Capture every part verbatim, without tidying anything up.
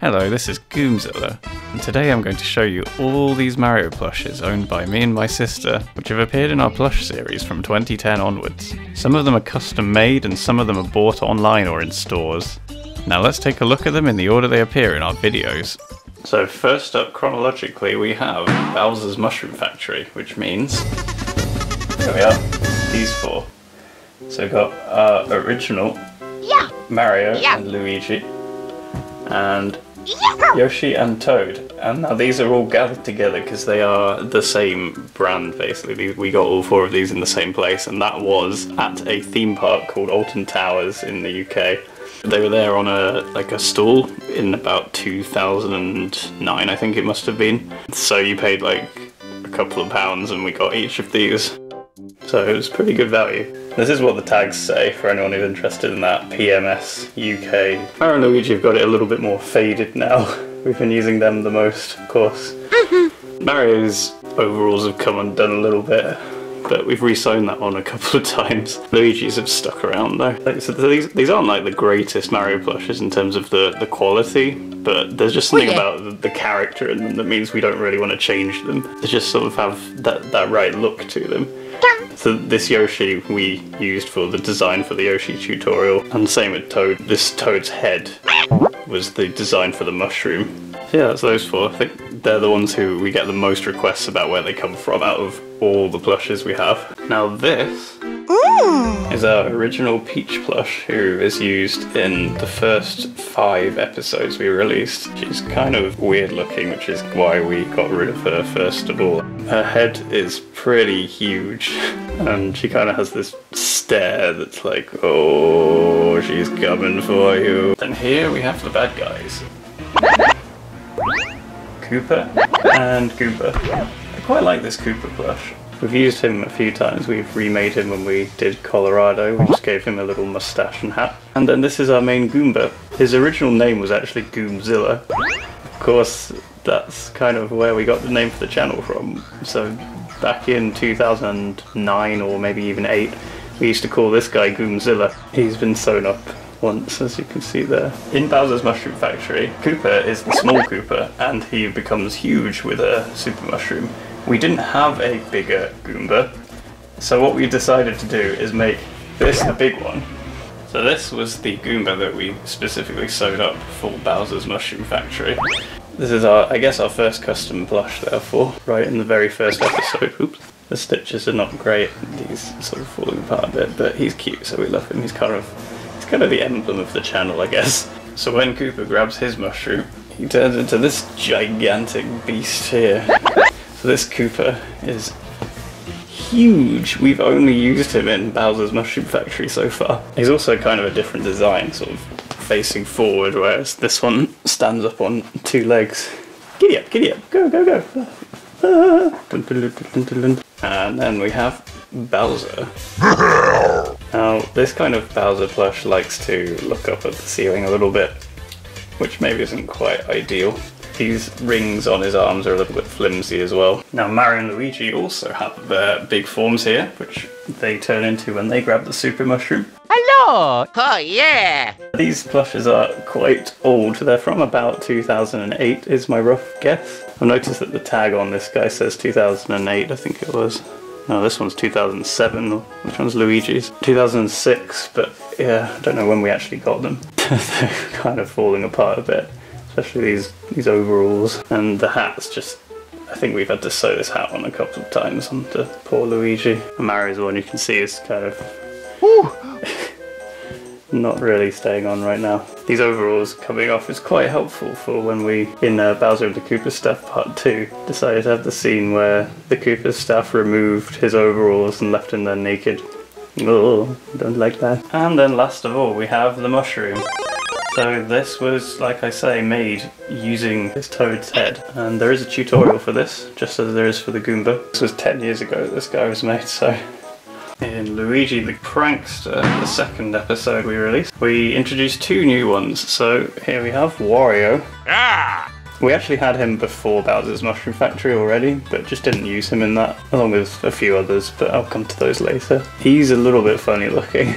Hello, this is Goomzilla, and today I'm going to show you all these Mario plushes owned by me and my sister, which have appeared in our plush series from twenty ten onwards. Some of them are custom made and some of them are bought online or in stores. Now let's take a look at them in the order they appear in our videos. So first up chronologically we have Bowser's Mushroom Factory, which means, here we are, these four. So we've got our original yeah. Mario yeah. and Luigi, and Yoshi and Toad, and now these are all gathered together because they are the same brand basically. We got all four of these in the same place, and that was at a theme park called Alton Towers in the U K. They were there on a like a stall in about two thousand nine, I think it must have been. So you paid like a couple of pounds and we got each of these. So it was pretty good value. This is what the tags say for anyone who's interested in that. P M S U K. Mario and Luigi have got it a little bit more faded now. We've been using them the most, of course. Mm-hmm. Mario's overalls have come undone a little bit, but we've re-sewn that on a couple of times. Luigi's have stuck around though. Like, so these, these aren't like the greatest Mario plushes in terms of the, the quality, but there's just something oh, yeah. about the, the character in them that means we don't really want to change them. They just sort of have that, that right look to them. So this Yoshi we used for the design for the Yoshi tutorial, and same with Toad. This Toad's head was the design for the mushroom. So yeah, that's those four. I think they're the ones who we get the most requests about where they come from out of all the plushes we have. Now this Ooh. Is our original Peach plush, who is used in the first five episodes we released. She's kind of weird looking, which is why we got rid of her first of all. Her head is pretty huge, and she kind of has this stare that's like, oh, she's coming for you. And here we have the bad guys. Koopa and Goomba. I quite like this Koopa plush. We've used him a few times. We've remade him when we did Colorado. We just gave him a little moustache and hat. And then this is our main Goomba. His original name was actually Goomzilla. Of course, that's kind of where we got the name for the channel from. So back in two thousand nine or maybe even eight, we used to call this guy Goomzilla. He's been sewn up once, as you can see there. In Bowser's Mushroom Factory, Koopa is the small Koopa, and he becomes huge with a super mushroom. We didn't have a bigger Goomba, so what we decided to do is make this the big one. So this was the Goomba that we specifically sewed up for Bowser's Mushroom Factory. This is our, I guess, our first custom plush, therefore, right in the very first episode. Oops. The stitches are not great, he's sort of falling apart a bit, but he's cute, so we love him. He's kind of, he's kind of the emblem of the channel, I guess. So when Koopa grabs his mushroom, he turns into this gigantic beast here. So this Koopa is huge. We've only used him in Bowser's Mushroom Factory so far. He's also kind of a different design, sort of facing forward, whereas this one stands up on two legs. Giddy up, giddy up, go, go, go. Ah. And then we have Bowser. Now, this kind of Bowser plush likes to look up at the ceiling a little bit, which maybe isn't quite ideal. These rings on his arms are a little bit flimsy as well. Now Mario and Luigi also have their big forms here, which they turn into when they grab the super mushroom. Hello! Oh yeah! These plushes are quite old. They're from about two thousand eight is my rough guess. I've noticed that the tag on this guy says two thousand eight, I think it was. No, this one's two thousand seven, which one's Luigi's? two thousand six, but yeah, I don't know when we actually got them. They're kind of falling apart a bit. Especially these, these overalls. And the hat's just, I think we've had to sew this hat on a couple of times onto poor Luigi. Mario's one you can see is kind of not really staying on right now. These overalls coming off is quite helpful for when we, in uh, Bowser and the Koopa Staff Part two, decided to have the scene where the Koopa Staff removed his overalls and left him there naked. Oh, don't like that. And then last of all, we have the mushroom. So this was, like I say, made using this Toad's head, and there is a tutorial for this, just as there is for the Goomba. This was ten years ago that this guy was made, so... In Luigi the Prankster, the second episode we released, we introduced two new ones. So here we have Wario. Ah! We actually had him before Bowser's Mushroom Factory already, but just didn't use him in that, along with a few others, but I'll come to those later. He's a little bit funny looking.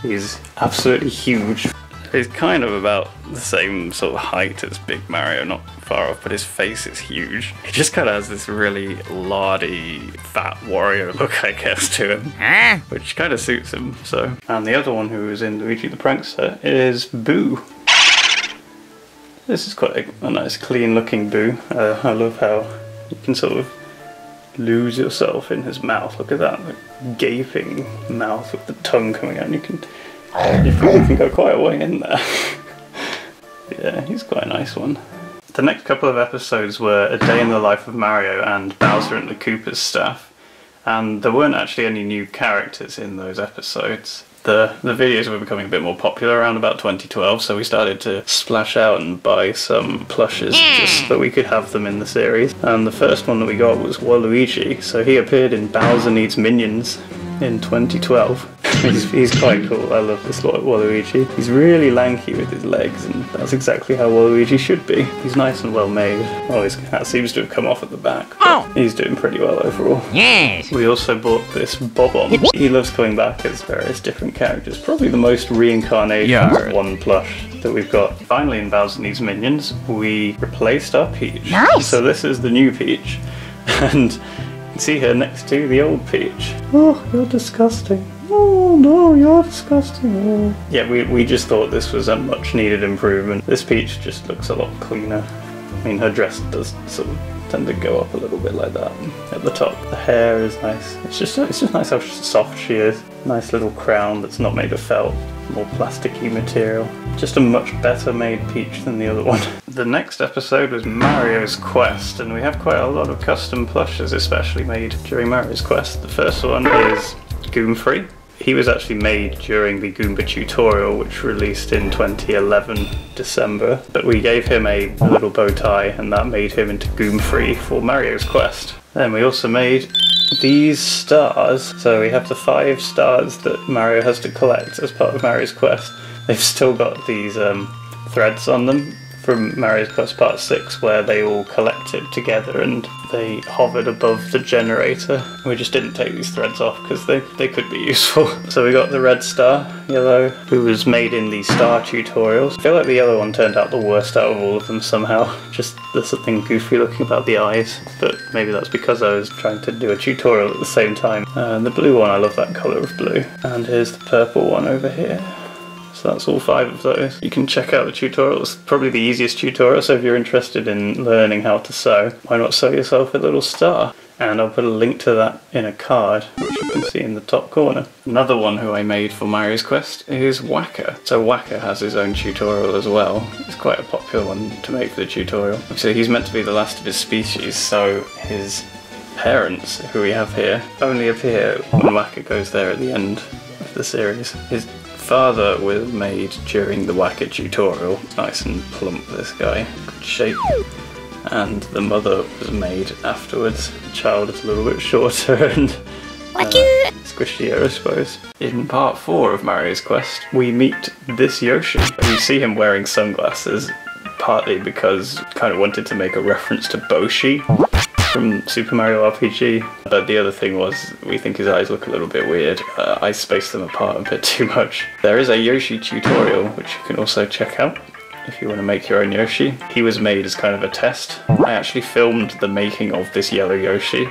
He's absolutely huge. He's kind of about the same sort of height as Big Mario, not far off, but his face is huge. He just kind of has this really lardy, fat warrior look, I guess, to him, which kind of suits him, so. And the other one who is in Luigi the Prankster is Boo. This is quite a, a nice, clean-looking Boo. Uh, I love how you can sort of lose yourself in his mouth. Look at that, like, gaping mouth with the tongue coming out. And you can, you can go quite a way in there. Yeah, he's quite a nice one. The next couple of episodes were A Day in the Life of Mario and Bowser and the Koopa's Staff, and there weren't actually any new characters in those episodes. The, the videos were becoming a bit more popular around about twenty twelve, so we started to splash out and buy some plushes just so we could have them in the series. And the first one that we got was Waluigi, so he appeared in Bowser Needs Minions in twenty twelve. He's, he's quite cool, I love this Waluigi. He's really lanky with his legs, and that's exactly how Waluigi should be. He's nice and well made. Oh, his hat seems to have come off at the back, but oh. He's doing pretty well overall. Yes. We also bought this Bob-omb. He loves coming back as various different characters. Probably the most reincarnated yeah. one plush that we've got. Finally, in Bowser Needs Minions, we replaced our Peach. Nice. So this is the new Peach, and you can see her next to the old Peach. Oh, you're disgusting. Oh no, you're disgusting. Yeah, we, we just thought this was a much needed improvement. This Peach just looks a lot cleaner. I mean, her dress does sort of tend to go up a little bit like that at the top. The hair is nice. It's just, it's just nice how soft she is. Nice little crown that's not made of felt, more plasticky material. Just a much better made Peach than the other one. The next episode was Mario's Quest, and we have quite a lot of custom plushes especially made during Mario's Quest. The first one is Goomfree. He was actually made during the Goomba tutorial, which released in twenty eleven, December. But we gave him a little bow tie, and that made him into Goomfree for Mario's Quest. Then we also made these stars. So we have the five stars that Mario has to collect as part of Mario's Quest. They've still got these um, threads on them from Mario's Quest Part six, where they all collected together and they hovered above the generator. We just didn't take these threads off because they, they could be useful. So we got the red star, yellow, who was made in the star tutorials. I feel like the yellow one turned out the worst out of all of them somehow. Just there's something goofy looking about the eyes, but maybe that's because I was trying to do a tutorial at the same time. Uh, and the blue one, I love that colour of blue. And here's the purple one over here. So that's all five of those. You can check out the tutorial. It's probably the easiest tutorial, so if you're interested in learning how to sew, why not sew yourself a little star? And I'll put a link to that in a card, which you can see in the top corner. Another one who I made for Mario's Quest is Whacka. So Whacka has his own tutorial as well. It's quite a popular one to make for the tutorial. So he's meant to be the last of his species, so his parents, who we have here, only appear when Whacka goes there at the end of the series. His father was made during the Whacka tutorial. Nice and plump, this guy. Good shape. And the mother was made afterwards. The child is a little bit shorter and uh, squishier, I suppose. In part four of Mario's Quest, we meet this Yoshi. We see him wearing sunglasses, partly because I kind of wanted to make a reference to Boshi from Super Mario R P G, but the other thing was we think his eyes look a little bit weird. Uh, I spaced them apart a bit too much. There is a Yoshi tutorial which you can also check out if you want to make your own Yoshi. He was made as kind of a test. I actually filmed the making of this yellow Yoshi,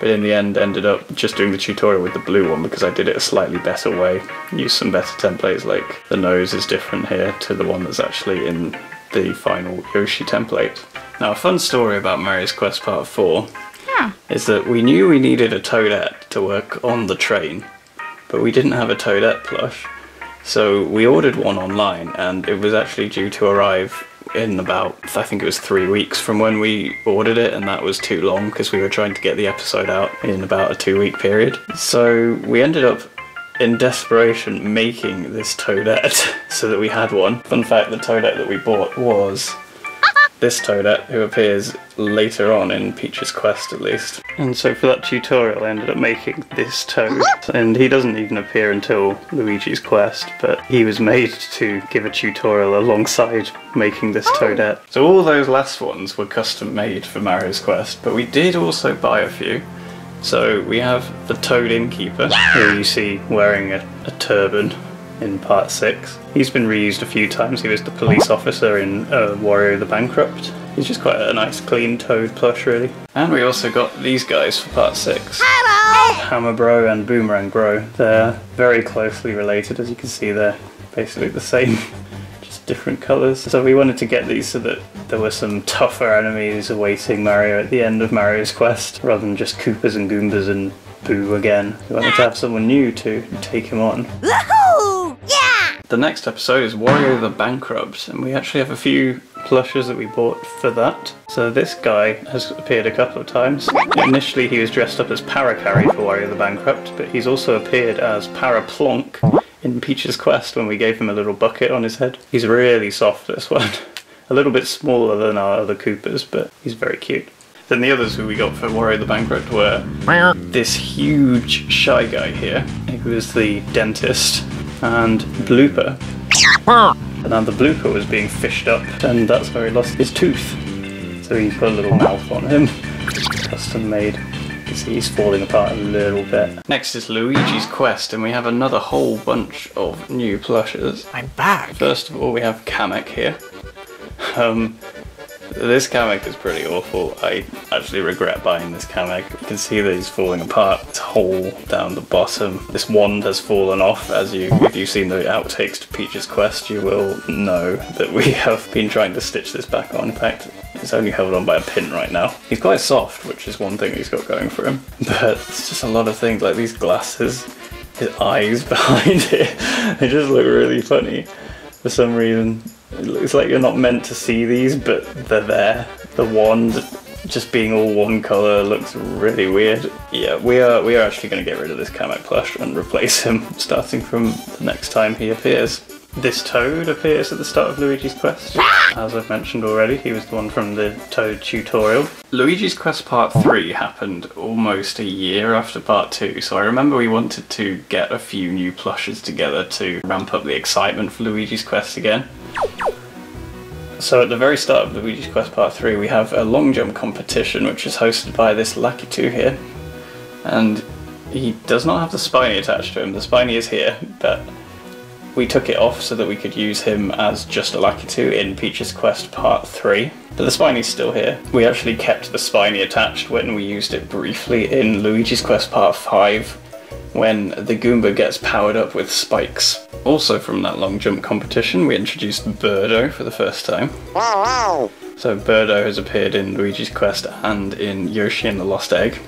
but in the end ended up just doing the tutorial with the blue one because I did it a slightly better way. Used some better templates, like the nose is different here to the one that's actually in the final Yoshi template. Now, a fun story about Mario's Quest Part four yeah. is that we knew we needed a Toadette to work on the train, but we didn't have a Toadette plush, so we ordered one online, and it was actually due to arrive in about, I think it was three weeks from when we ordered it, and that was too long because we were trying to get the episode out in about a two-week period. So we ended up in desperation making this Toadette so that we had one. Fun fact, the Toadette that we bought was this Toadette, who appears later on in Peach's Quest at least. And so for that tutorial I ended up making this Toad, and he doesn't even appear until Luigi's Quest, but he was made to give a tutorial alongside making this Toadette. So all those last ones were custom made for Mario's Quest, but we did also buy a few. So we have the Toad Innkeeper, who you see wearing a, a turban in part six. He's been reused a few times. He was the police officer in uh, Wario the Bankrupt. He's just quite a nice clean Toad plush really. And we also got these guys for part six. Hello! Hammer Bro and Boomerang Bro. They're very closely related, as you can see they're basically the same. Different colours. So we wanted to get these so that there were some tougher enemies awaiting Mario at the end of Mario's Quest, rather than just Koopas and Goombas and Boo again. We wanted to have someone new to take him on. Woohoo! Yeah! The next episode is Wario the Bankrupt, and we actually have a few plushes that we bought for that. So this guy has appeared a couple of times. Initially he was dressed up as Paracarry for Wario the Bankrupt, but he's also appeared as Paraplonk in Peach's Quest when we gave him a little bucket on his head. He's really soft, this one. A little bit smaller than our other Koopas, but he's very cute. Then the others who we got for Wario the Bankrupt were this huge shy guy here, who was the dentist, and Blooper. And then the Blooper was being fished up, and that's where he lost his tooth. So he put a little mouth on him, custom made. He's falling apart a little bit. Next is Luigi's Quest, and we have another whole bunch of new plushes. I'm back! First of all, we have Kamek here. Um, this Kamek is pretty awful. I actually regret buying this Kamek. You can see that he's falling apart. It's hole down the bottom. This wand has fallen off. As you, if you've seen the outtakes to Peach's Quest, you will know that we have been trying to stitch this back on. In fact, it's only held on by a pin right now. He's quite soft, which is one thing he's got going for him. But it's just a lot of things, like these glasses, his eyes behind it. They just look really funny for some reason. It looks like you're not meant to see these, but they're there. The wand just being all one colour looks really weird. Yeah, we are, we are actually going to get rid of this Kamek plush and replace him starting from the next time he appears. This Toad appears at the start of Luigi's Quest. As I've mentioned already, he was the one from the Toad tutorial. Luigi's Quest Part three happened almost a year after Part two, so I remember we wanted to get a few new plushes together to ramp up the excitement for Luigi's Quest again. So at the very start of Luigi's Quest Part three we have a long jump competition which is hosted by this Lakitu here. And he does not have the spiny attached to him. The spiny is here, but we took it off so that we could use him as just a Lakitu in Peach's Quest Part three. But the spiny's still here. We actually kept the spiny attached when we used it briefly in Luigi's Quest Part five when the Goomba gets powered up with spikes. Also from that long jump competition we introduced Birdo for the first time. So Birdo has appeared in Luigi's Quest and in Yoshi and the Lost Egg.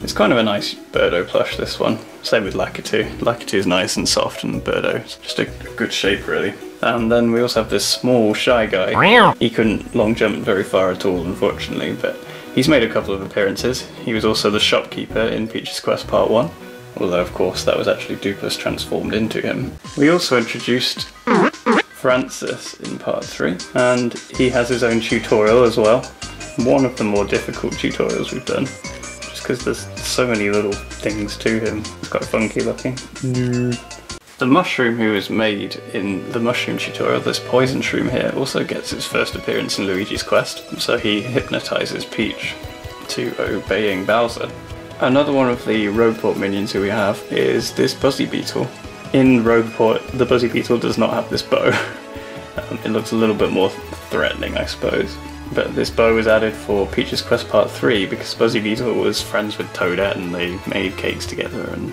It's kind of a nice Birdo plush, this one. Same with Lakitu. Lakitu is nice and soft, and Birdo is just a good shape, really. And then we also have this small shy guy. He couldn't long jump very far at all, unfortunately, but he's made a couple of appearances. He was also the shopkeeper in Peach's Quest Part one, although, of course, that was actually Dupless transformed into him. We also introduced Francis in Part three, and he has his own tutorial as well. One of the more difficult tutorials we've done, because there's so many little things to him. It's quite funky looking. No. The mushroom who was made in the mushroom tutorial, this poison shroom here, also gets its first appearance in Luigi's Quest, so he hypnotises Peach to obeying Bowser. Another one of the Rogueport minions who we have is this Buzzy Beetle. In Rogueport, the Buzzy Beetle does not have this bow. um, it looks a little bit more threatening, I suppose. But this bow was added for Peach's Quest Part three because Buzzy Beetle was friends with Toadette and they made cakes together and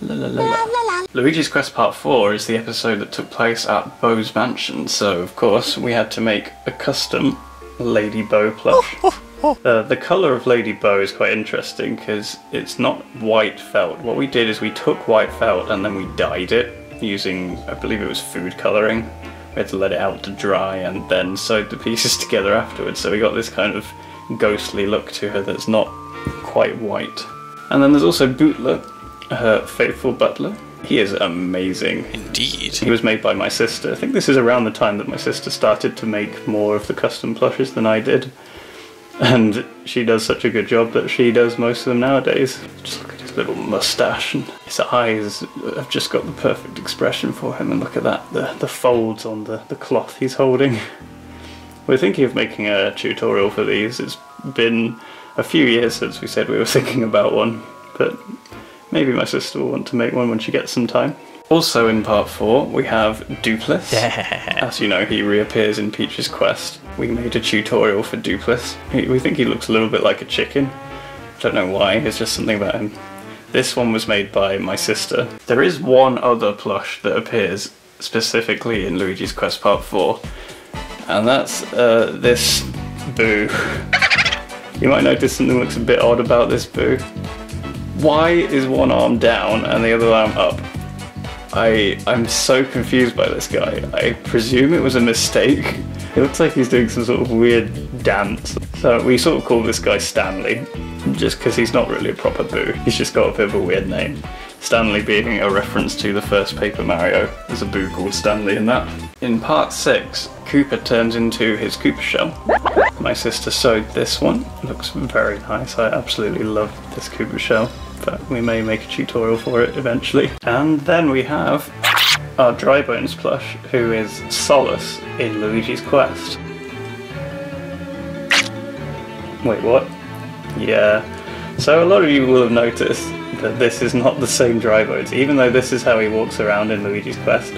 la la la la la. Luigi's Quest Part four is the episode that took place at Bo's mansion, so of course we had to make a custom Lady Bo plush. uh, the colour of Lady Bo is quite interesting because it's not white felt. What we did is we took white felt and then we dyed it using, I believe it was food colouring. We had to let it out to dry and then sewed the pieces together afterwards, so we got this kind of ghostly look to her that's not quite white. And then there's also Bootler, her faithful butler. He is amazing. Indeed. He was made by my sister. I think this is around the time that my sister started to make more of the custom plushes than I did. And she does such a good job that she does most of them nowadays. Just look at his little moustache and his eyes have just got the perfect expression for him, and look at that, the, the folds on the, the cloth he's holding. We're thinking of making a tutorial for these. It's been a few years since we said we were thinking about one, but maybe my sister will want to make one when she gets some time. Also in part four, we have Dupless. Yeah. As you know, he reappears in Peach's Quest. We made a tutorial for Dupless. We think he looks a little bit like a chicken. Don't know why, it's just something about him. This one was made by my sister. There is one other plush that appears specifically in Luigi's Quest Part four, and that's uh, this Boo. You might notice something looks a bit odd about this Boo. Why is one arm down and the other arm up? I, I'm so confused by this guy. I presume it was a mistake. It looks like he's doing some sort of weird dance. So we sort of call this guy Stanley, just because he's not really a proper Boo. He's just got a bit of a weird name. Stanley being a reference to the first Paper Mario. There's a Boo called Stanley in that. In part six, Koopa turns into his Koopa shell. My sister sewed this one. It looks very nice. I absolutely love this Koopa shell. But we may make a tutorial for it eventually. And then we have our Dry Bones plush, who is Solace in Luigi's Quest. Wait, what? Yeah. So a lot of you will have noticed that this is not the same Dry Bones, even though this is how he walks around in Luigi's Quest.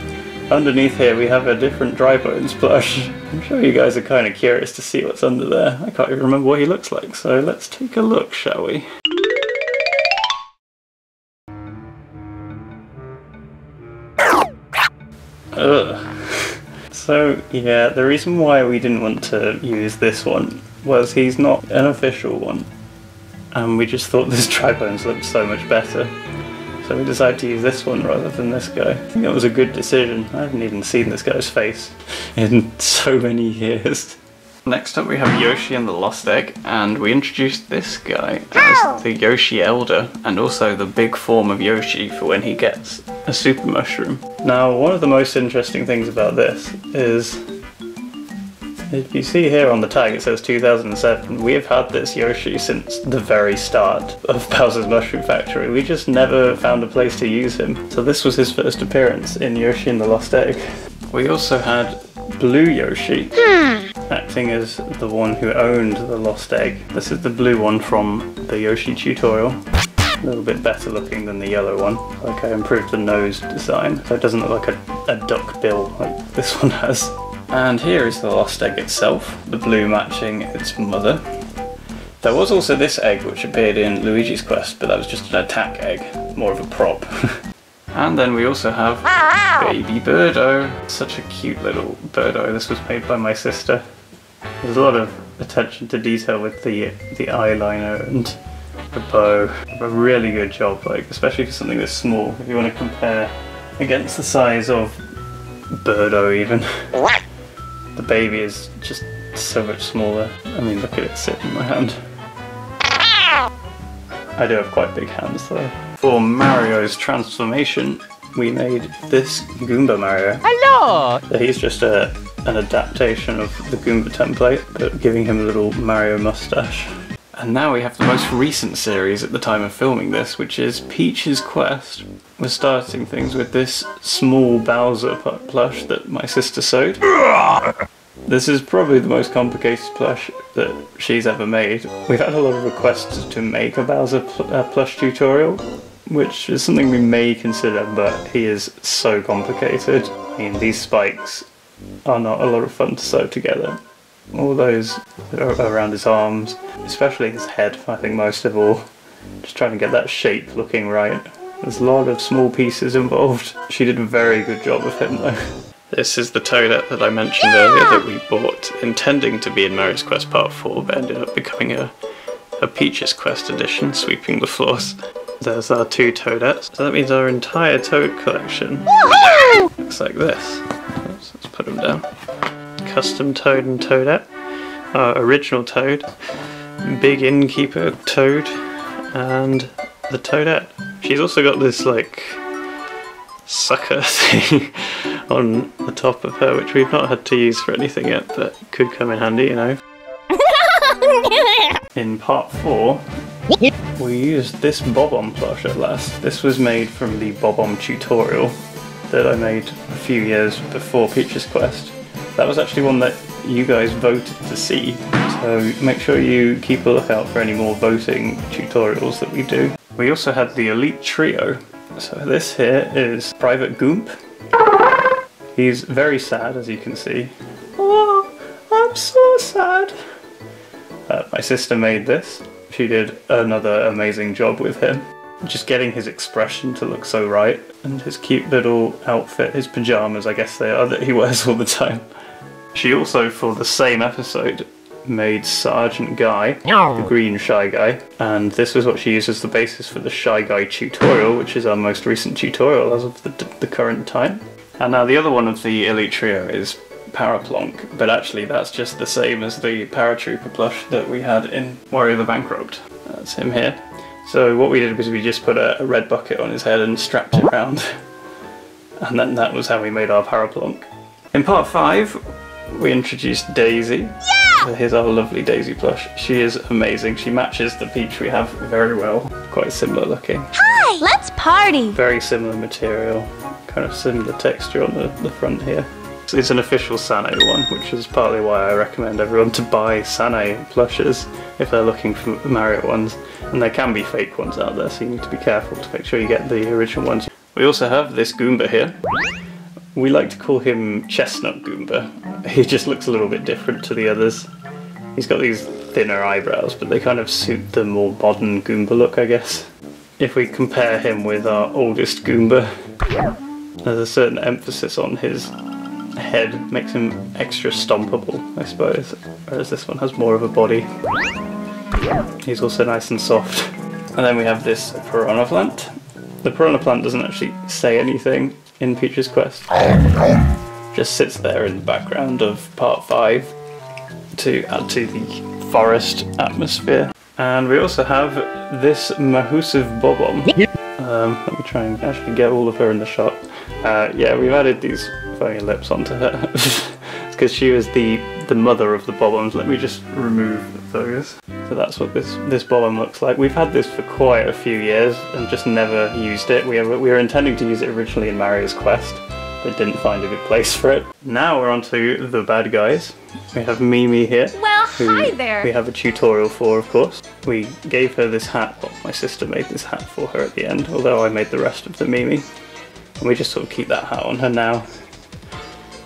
Underneath here we have a different Dry Bones plush. I'm sure you guys are kind of curious to see what's under there. I can't even remember what he looks like, so let's take a look, shall we? Ugh. So yeah, the reason why we didn't want to use this one was he's not an official one, and we just thought this Dry Bones looked so much better, so we decided to use this one rather than this guy. I think that was a good decision. I haven't even seen this guy's face in so many years. Next up we have Yoshi and the Lost Egg, and we introduced this guy as the Yoshi Elder, and also the big form of Yoshi for when he gets a Super Mushroom. Now, one of the most interesting things about this is, if you see here on the tag it says two thousand seven, we have had this Yoshi since the very start of Bowser's Mushroom Factory. We just never found a place to use him, so this was his first appearance in Yoshi and the Lost Egg. We also had Blue Yoshi, acting as the one who owned the Lost Egg. This is the blue one from the Yoshi tutorial. A little bit better looking than the yellow one. Like, I improved the nose design, so it doesn't look like a, a duck bill like this one has. And here is the Lost Egg itself, the blue matching its mother. There was also this egg which appeared in Luigi's Quest, but that was just an attack egg, more of a prop. And then we also have Baby Birdo. Such a cute little Birdo. This was made by my sister. There's a lot of attention to detail with the the eyeliner and the bow. A really good job, like, especially for something that's small. If you want to compare against the size of Birdo, even the baby is just so much smaller. I mean, look at it sit in my hand. I do have quite big hands though. For Mario's transformation, we made this Goomba Mario. Hello! He's just a, an adaptation of the Goomba template, but giving him a little Mario mustache. And now we have the most recent series at the time of filming this, which is Peach's Quest. We're starting things with this small Bowser plush that my sister sewed. This is probably the most complicated plush that she's ever made. We've had a lot of requests to make a Bowser pl uh, plush tutorial, which is something we may consider, but he is so complicated. I mean, these spikes are not a lot of fun to sew together. All those that are around his arms, especially his head, I think most of all. Just trying to get that shape looking right. There's a lot of small pieces involved. She did a very good job of him though. This is the toadette that I mentioned earlier that we bought, intending to be in Mario's Quest Part four, but ended up becoming a, a Peach's Quest edition, sweeping the floors. There's our two toadettes. So that means our entire toad collection looks like this. Oops, let's put them down. Custom toad and toadette. Our original toad. Big innkeeper toad. And the toadette. She's also got this, like, sucker thing on the top of her, which we've not had to use for anything yet, but could come in handy, you know. In part four, we used this Bob-omb plush at last. This was made from the Bob-omb tutorial that I made a few years before Peach's Quest. That was actually one that you guys voted to see, so make sure you keep a lookout for any more voting tutorials that we do. We also had the Elite Trio. So this here is Private Goomp. He's very sad, as you can see. Oh, I'm so sad. Uh, my sister made this. She did another amazing job with him. Just getting his expression to look so right. And his cute little outfit, his pyjamas, I guess they are, that he wears all the time. She also, for the same episode, made Sergeant Guy, the green Shy Guy. And this was what she used as the basis for the Shy Guy tutorial, which is our most recent tutorial as of the, the current time. And now the other one of the elite trio is Paraplonk, but actually that's just the same as the Paratrooper plush that we had in Wario the Bankrupt. That's him here. So what we did was we just put a, a red bucket on his head and strapped it round. And then that was how we made our Paraplonk. In part five, we introduced Daisy. So here's our lovely Daisy plush. She is amazing. She matches the Peach we have very well. Quite similar looking. Hi! Let's party! Very similar material. Kind of similar texture on the, the front here. So it's an official Sanei one, which is partly why I recommend everyone to buy Sanei plushes if they're looking for Mario ones. And there can be fake ones out there, so you need to be careful to make sure you get the original ones. We also have this Goomba here. We like to call him Chestnut Goomba. He just looks a little bit different to the others. He's got these thinner eyebrows, but they kind of suit the more modern Goomba look, I guess. If we compare him with our oldest Goomba, there's a certain emphasis on his head, makes him extra stompable, I suppose, whereas this one has more of a body. He's also nice and soft. And then we have this Piranha Plant. The Piranha Plant doesn't actually say anything in Peach's Quest. Just sits there in the background of part five to add to the forest atmosphere. And we also have this Mahusiv Bobom. Um, let me try and actually get all of her in the shot. Uh, yeah, we've added these phony lips onto her. It's because she was the, the mother of the Boboms. Let me just remove those. So that's what this, this Bobom looks like. We've had this for quite a few years and just never used it. We, have, we were intending to use it originally in Mario's Quest, but didn't find a good place for it. Now we're on to the bad guys. We have Mimi here. Well, hi there! We have a tutorial for, of course. We gave her this hat. Well, my sister made this hat for her at the end, although I made the rest of the Mimi. And we just sort of keep that hat on her now.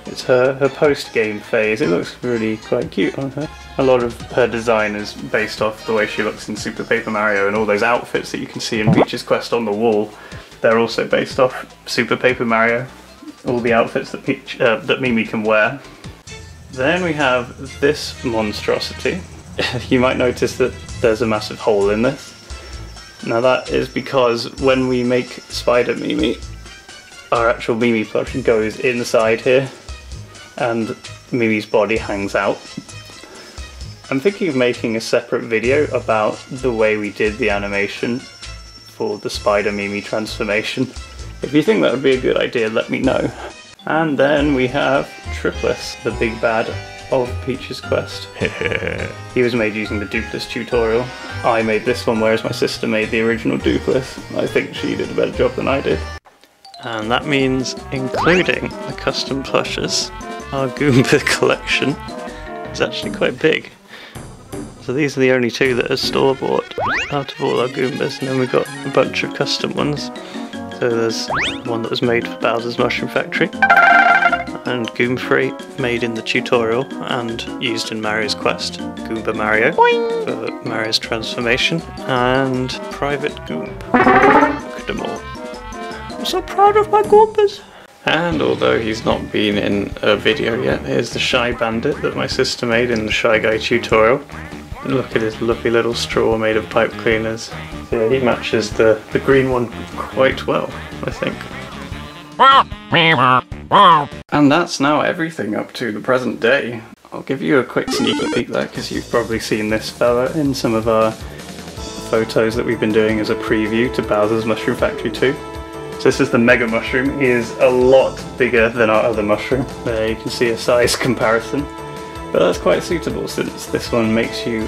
It's her, her post-game phase. It looks really quite cute on her. A lot of her design is based off the way she looks in Super Paper Mario, and all those outfits that you can see in Peach's Quest on the wall, they're also based off Super Paper Mario. All the outfits that, Peach, uh, that Mimi can wear. Then we have this monstrosity. You might notice that there's a massive hole in this. Now that is because when we make Spider Mimi, our actual Mimi plush goes inside here, and Mimi's body hangs out. I'm thinking of making a separate video about the way we did the animation for the Spider Mimi transformation. If you think that would be a good idea, let me know. And then we have Tripless, the big bad of Peach's Quest. He was made using the Dupless tutorial. I made this one, whereas my sister made the original Dupless. I think she did a better job than I did. And that means including the custom plushes. Our Goomba collection is actually quite big. So these are the only two that are store-bought out of all our Goombas, and then we've got a bunch of custom ones. So there's one that was made for Bowser's Mushroom Factory, and Goomfree, made in the tutorial and used in Mario's Quest. Goomba Mario Boing. For Mario's transformation, and Private Goomb. Look at them all. I'm so proud of my Goombas! And although he's not been in a video yet, here's the Shy Bandit that my sister made in the Shy Guy tutorial. Look at his lovely little straw made of pipe cleaners. Yeah, he matches the, the green one quite well, I think. And that's now everything up to the present day. I'll give you a quick sneaky peek there, because you've probably seen this fella in some of our photos that we've been doing as a preview to Bowser's Mushroom Factory two. So this is the Mega Mushroom. He is a lot bigger than our other mushroom. There you can see a size comparison. But that's quite suitable since this one makes you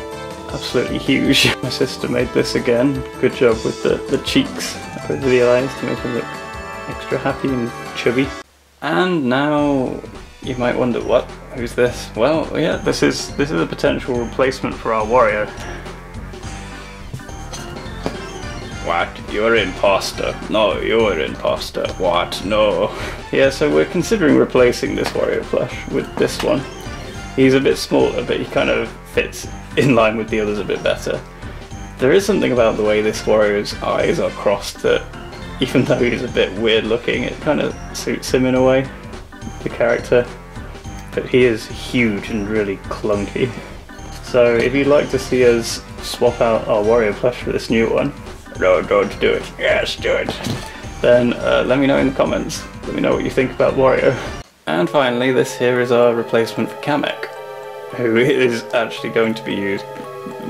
absolutely huge. My sister made this again. Good job with the, the cheeks over the eyes to make them look extra happy and chubby. And now you might wonder, what? Who's this? Well, yeah, this is this is a potential replacement for our Wario. What? You're imposter. No, you're imposter. What? No. Yeah, so we're considering replacing this Wario plush with this one. He's a bit smaller, but he kind of fits in line with the others a bit better. There is something about the way this Wario's eyes are crossed that, even though he's a bit weird looking, it kind of suits him in a way, the character. But he is huge and really clunky. So if you'd like to see us swap out our Wario plush for this new one, no, don't do it, yes, do it, then uh, let me know in the comments. Let me know what you think about Wario. And finally, this here is our replacement for Kamek, who is actually going to be used.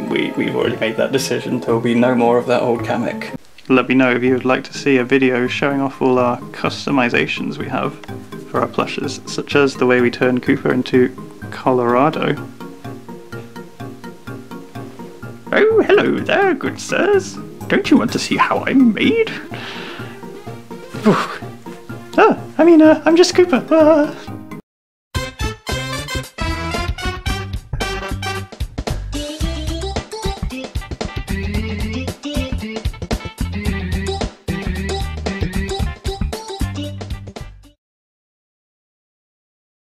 We, we've already made that decision. There will be no more of that old Kamek. Let me know if you would like to see a video showing off all our customizations we have for our plushes, such as the way we turn Koopa into Colorado. Oh, hello there, good sirs. Don't you want to see how I'm made? Oof. Ah, I mean, uh, I'm just Koopa. Ah.